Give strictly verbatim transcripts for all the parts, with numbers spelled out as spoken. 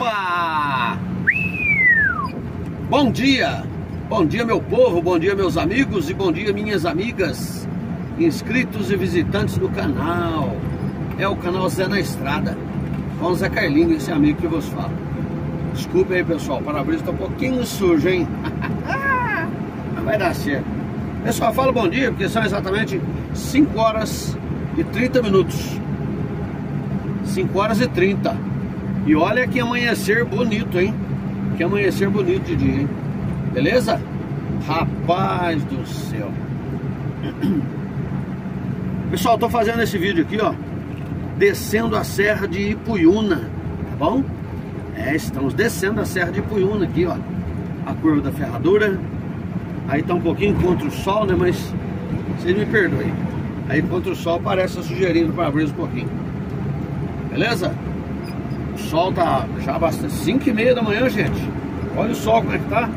Opa! Bom dia! Bom dia, meu povo, bom dia, meus amigos e bom dia, minhas amigas, inscritos e visitantes do canal. É o canal Zé na Estrada, com o Zé Carlinho, esse amigo que eu vos falo. Desculpe aí, pessoal, o para-brisa tá um pouquinho sujo, hein? Mas vai dar certo. Pessoal, falo bom dia, porque são exatamente cinco horas e trinta minutos. cinco horas e trinta. E olha que amanhecer bonito, hein? Que amanhecer bonito de dia, hein? Beleza? Rapaz do céu. Pessoal, tô fazendo esse vídeo aqui, ó, descendo a serra de Ipuiúna, tá bom? É, estamos descendo a serra de Ipuiúna aqui, ó, a curva da ferradura. Aí tá um pouquinho contra o sol, né, mas vocês me perdoem. Aí contra o sol parece sugerindo para abrir um pouquinho. Beleza? O sol tá já bastante, cinco e meia da manhã, gente. Olha o sol como é que tá.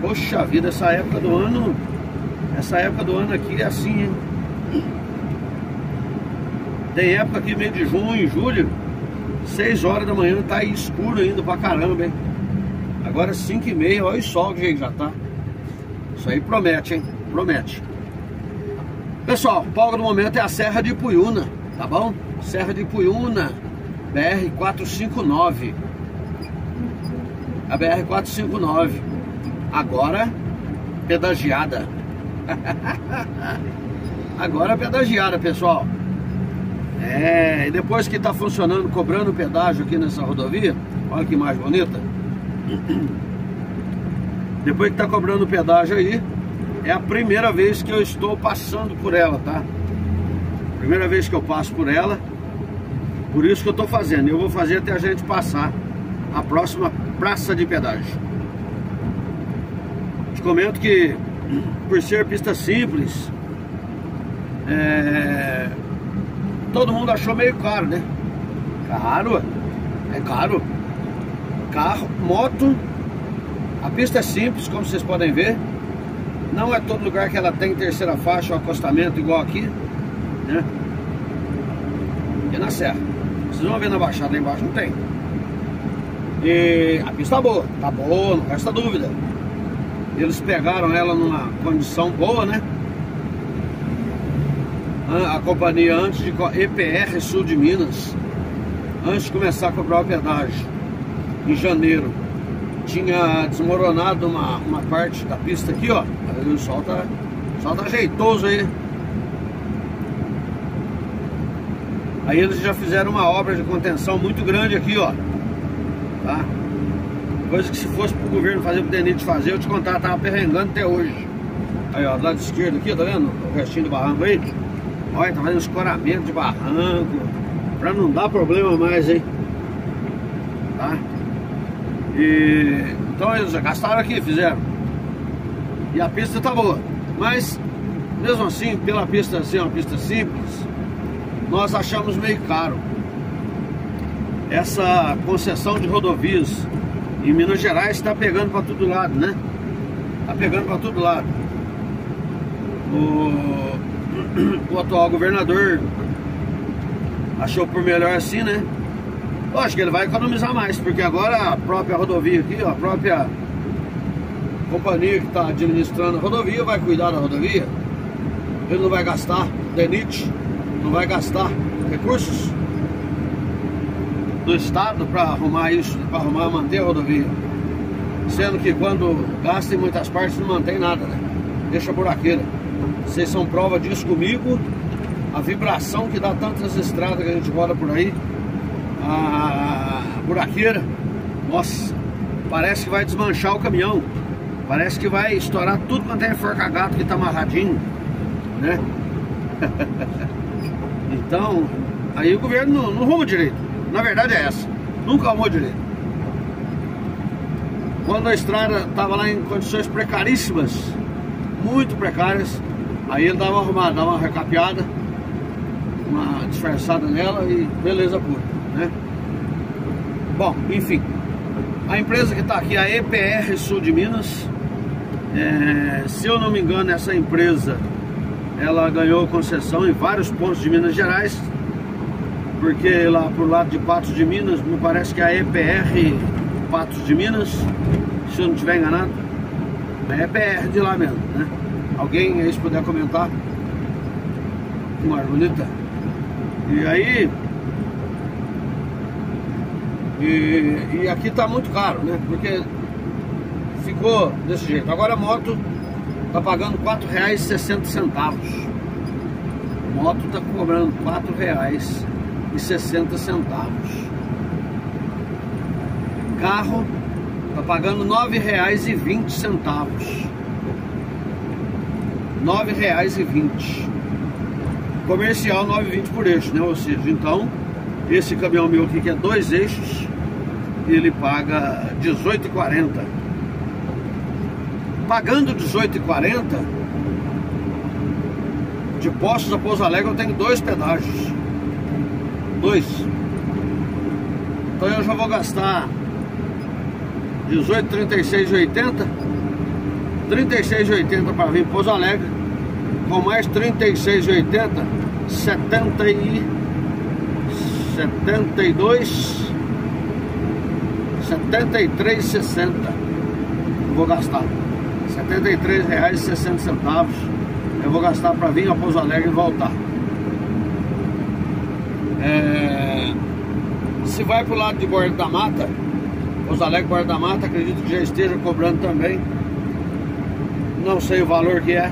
Poxa vida, essa época do ano, essa época do ano aqui é assim, hein? Tem época aqui, meio de junho, julho, seis horas da manhã, tá aí escuro ainda pra caramba, hein? Agora cinco e meia, olha o sol que já tá. Isso aí promete, hein? Promete. Pessoal, o palco do momento é a Serra de Ipuiúna, tá bom? Serra de Ipuiúna, B R quatrocentos e cinquenta e nove. A B R quatrocentos e cinquenta e nove. Agora pedagiada. Agora pedagiada, pessoal. É, e depois que tá funcionando, cobrando pedágio aqui nessa rodovia, olha que imagem bonita. Depois que tá cobrando pedágio aí, é a primeira vez que eu estou passando por ela, tá? Primeira vez que eu passo por ela. Por isso que eu tô fazendo. Eu vou fazer até a gente passar a próxima praça de pedágio. Comento que, por ser pista simples, é... todo mundo achou meio caro, né? Caro, é caro. Carro, moto, a pista é simples, como vocês podem ver. Não é todo lugar que ela tem terceira faixa ou acostamento igual aqui, né? E na serra, vocês vão ver na baixada, lá embaixo não tem. E a pista tá boa, tá boa, não resta dúvida. Eles pegaram ela numa condição boa, né? A companhia antes de... E P R Sul de Minas, antes de começar a cobrar o pedágio, em janeiro, tinha desmoronado uma, uma parte da pista aqui, ó. O sol tá, o sol tá jeitoso aí. Aí eles já fizeram uma obra de contenção muito grande aqui, ó. Tá? Coisa que se fosse pro governo fazer, pro D E N I T fazer, eu te contar, tava perrengando até hoje. Aí, ó, do lado esquerdo aqui, tá vendo? O restinho do barranco aí. Olha, tá fazendo escoramento de barranco, pra não dar problema mais, hein? Tá? E... então eles já gastaram aqui, fizeram. E a pista tá boa. Mas, mesmo assim, pela pista ser uma pista simples, nós achamos meio caro. Essa concessão de rodovias em Minas Gerais está pegando para todo lado, né? Está pegando para todo lado. O... o atual governador achou por melhor assim, né? Lógico que ele vai economizar mais, porque agora a própria rodovia aqui, a própria companhia que está administrando a rodovia vai cuidar da rodovia. Ele não vai gastar D E N I T, não vai gastar recursos do estado para arrumar isso, para arrumar, manter a rodovia. Sendo que quando gasta em muitas partes não mantém nada, né? Deixa buraqueira. Vocês são prova disso comigo. A vibração que dá tantas estradas que a gente roda por aí, a buraqueira, nossa, parece que vai desmanchar o caminhão. Parece que vai estourar tudo quanto é forca gato que tá amarradinho, né? Então, aí o governo não, não arruma direito. Na verdade é essa, nunca arrumou direito. Quando a estrada estava lá em condições precaríssimas, muito precárias, aí ele dava uma arrumada, dava uma recapeada, uma disfarçada nela e beleza pura, né? Bom, enfim, a empresa que está aqui, a E P R Sul de Minas, é, se eu não me engano, essa empresa, ela ganhou concessão em vários pontos de Minas Gerais. porque lá pro lado de Patos de Minas, me parece que a E P R Patos de Minas, se eu não estiver enganado, é E P R de lá mesmo, né? Alguém aí se puder comentar. Uma bonita. E aí... E, e aqui tá muito caro, né? Porque ficou desse jeito. Agora a moto tá pagando quatro reais e sessenta centavos. A moto tá cobrando quatro reais e sessenta centavos. Carro tá pagando nove reais e vinte centavos. nove reais e vinte. Comercial nove e vinte por eixo, né? Ou seja, então esse caminhão meu aqui que é dois eixos, ele paga dezoito e quarenta. Pagando dezoito e quarenta, de Poços a Pouso Alegre eu tenho dois pedágios. Dois. Então eu já vou gastar dezoito, trinta e seis e oitenta, trinta e seis e oitenta para vir Pouso Alegre, com mais trinta e seis e oitenta, setenta e setenta e dois, setenta e três e sessenta. Eu vou gastar setenta e três reais e sessenta centavos. Eu vou gastar para vir a Pouso Alegre e voltar. É... Se vai para o lado de Borda da Mata, Pouso Alegre, Borda da Mata, acredito que já esteja cobrando também. Não sei o valor que é.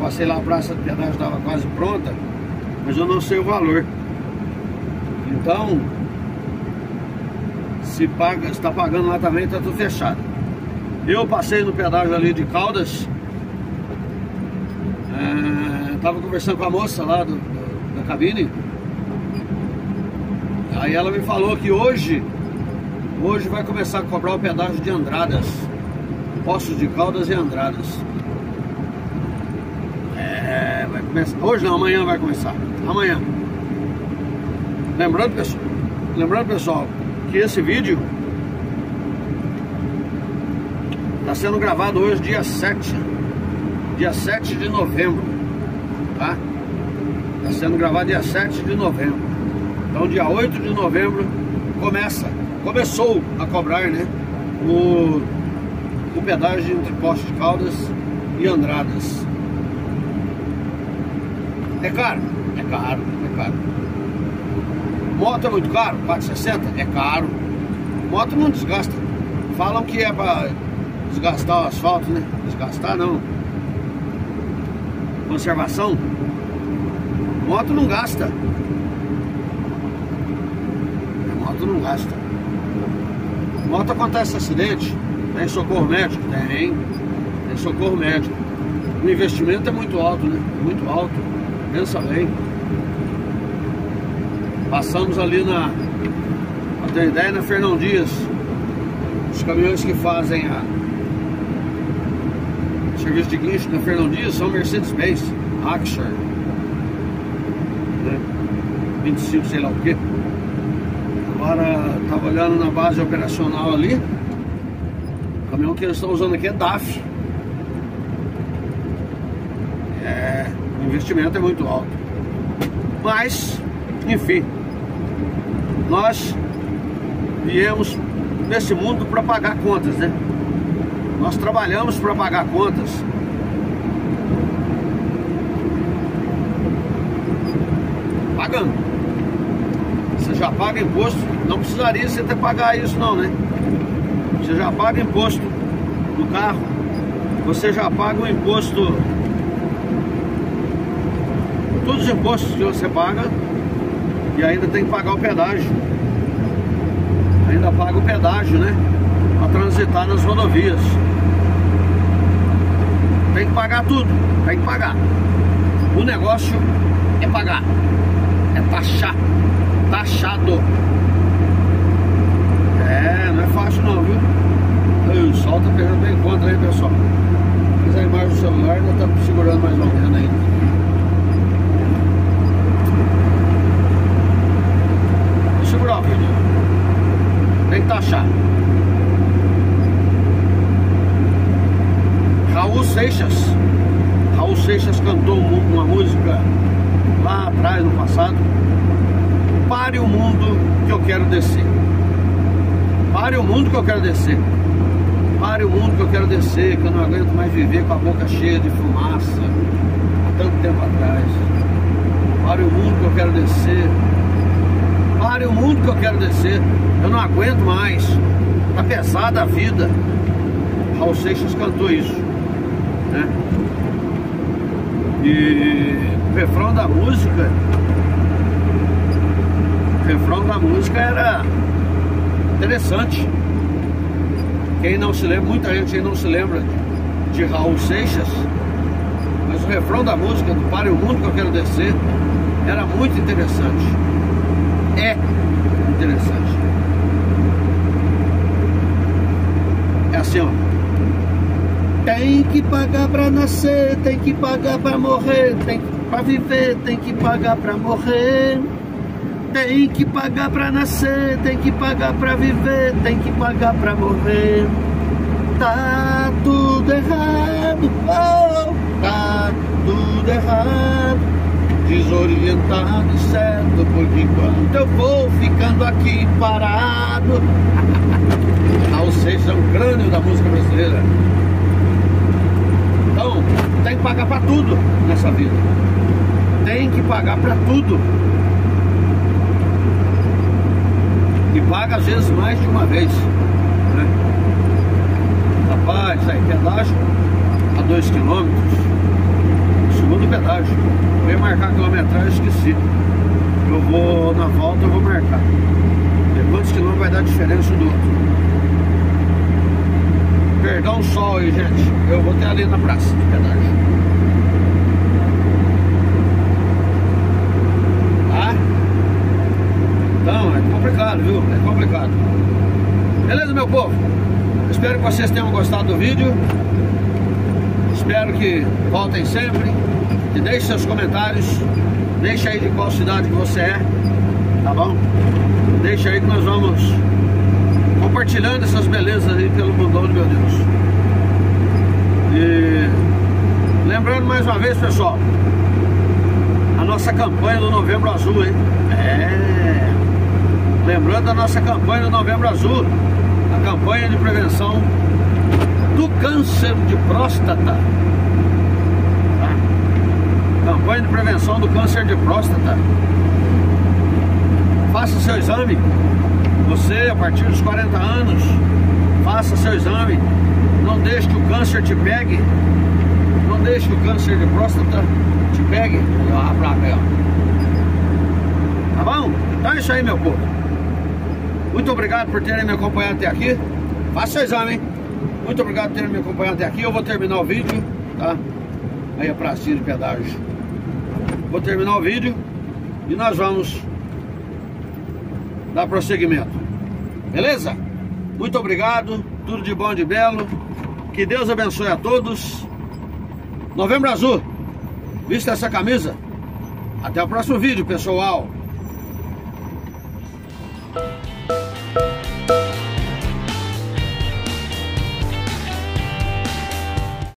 Passei lá, a praça de pedágio estava quase pronta, mas eu não sei o valor. Então, se paga, está pagando lá também, está tudo fechado. Eu passei no pedágio ali de Caldas, estava é, conversando com a moça lá do, do, da cabine. Aí ela me falou que hoje, hoje vai começar a cobrar o pedágio de Andradas, Poços de Caldas e Andradas. É, vai começar. Hoje não, amanhã vai começar. Amanhã. Lembrando, pessoal, lembrando, pessoal, que esse vídeo está sendo gravado hoje, dia sete. Dia sete de novembro. Tá? Está sendo gravado dia sete de novembro. Então, dia oito de novembro, começa. Começou a cobrar, né? O, o pedágio entre Poços de Caldas e Andradas. É caro? É caro, é caro. Moto é muito caro? quatro e sessenta? É caro. Moto não desgasta. Falam que é pra desgastar o asfalto, né? Desgastar não. Conservação. Moto não gasta. Moto não gasta. Moto acontece acidente. Tem socorro médico? Tem. Tem socorro médico. O investimento é muito alto, né? Muito alto. Pensa bem. Passamos ali na, pra ter ideia, na Fernão Dias. Os caminhões que fazem a serviço de guincho na Fernão Dias são Mercedes-Benz Axor, né? vinte e cinco, sei lá o que. Agora estava olhando na base operacional ali. O caminhão que eles estão usando aqui é D A F. É... O investimento é muito alto. Mas, enfim, nós viemos nesse mundo para pagar contas, né? Nós trabalhamos para pagar contas. Pagando. Você já paga imposto. Não precisaria você ter que pagar isso não, né? Você já paga imposto do carro. Você já paga o imposto... Todos os impostos que você paga. E ainda tem que pagar o pedágio. Ainda paga o pedágio, né? Para transitar nas rodovias. Tem que pagar tudo. Tem que pagar. O negócio é pagar. É taxar. Taxado. É, não é fácil não, viu? O sol tá pegando bem contra aí, pessoal. Mas a imagem do celular ainda tá segurando mais ou menos ainda. Tem que taxar. Raul Seixas Raul Seixas cantou uma música lá atrás, no passado. Pare o mundo que eu quero descer. Pare o mundo que eu quero descer. Pare o mundo que eu quero descer, que eu não aguento mais viver com a boca cheia de fumaça há tanto tempo atrás. Pare o mundo que eu quero descer. Pare o mundo que eu quero descer. Eu não aguento mais. Tá pesada a vida. Raul Seixas cantou isso, né? E o refrão da música, o refrão da música era interessante. Quem não se lembra, muita gente não se lembra de Raul Seixas, mas o refrão da música do Pare o Mundo que eu quero descer era muito interessante. É interessante. É assim, ó. Tem que pagar pra nascer, tem que pagar pra morrer, tem que, pra viver, tem que pagar pra morrer. Tem que pagar pra nascer, tem que pagar pra viver, tem que pagar pra morrer. Tá tudo errado, oh, tá tudo errado. Desorientado e certo, porque quando eu vou ficando aqui parado. Ou seja, o crânio da música brasileira. Então, tem que pagar pra tudo nessa vida. Tem que pagar pra tudo. E paga às vezes mais de uma vez, né? Rapaz, aí pedágio a dois quilômetros. Segundo pedágio. Eu ia marcar a quilometragem, esqueci. Eu vou, na volta eu vou marcar. E quantos quilômetros vai dar diferença do outro? Perdão o sol aí, gente. Eu vou ter ali na praça de pedágio. Tá? Então, é complicado, viu? É complicado. Beleza, meu povo? Espero que vocês tenham gostado do vídeo. Espero que voltem sempre. E deixe seus comentários. Deixe aí de qual cidade que você é. Tá bom? Deixa aí que nós vamos compartilhando essas belezas aí pelo mundão do meu Deus. E lembrando mais uma vez, pessoal, a nossa campanha do Novembro Azul, hein? É... Lembrando a nossa campanha do Novembro Azul, a campanha de prevenção do câncer de próstata. Tá? Campanha de prevenção do câncer de próstata. Faça seu exame. Você, a partir dos quarenta anos, faça seu exame. Não deixe que o câncer te pegue. Não deixe que o câncer de próstata te pegue. A placa aí, ó. Tá bom? Então é isso aí, meu povo. Muito obrigado por terem me acompanhado até aqui. Faça o exame, hein? Muito obrigado por terem me acompanhado até aqui. Eu vou terminar o vídeo, tá? Aí a pracinha de pedágio. Vou terminar o vídeo e nós vamos dar prosseguimento. Beleza? Muito obrigado. Tudo de bom e de belo. Que Deus abençoe a todos. Novembro Azul. Vista essa camisa. Até o próximo vídeo, pessoal.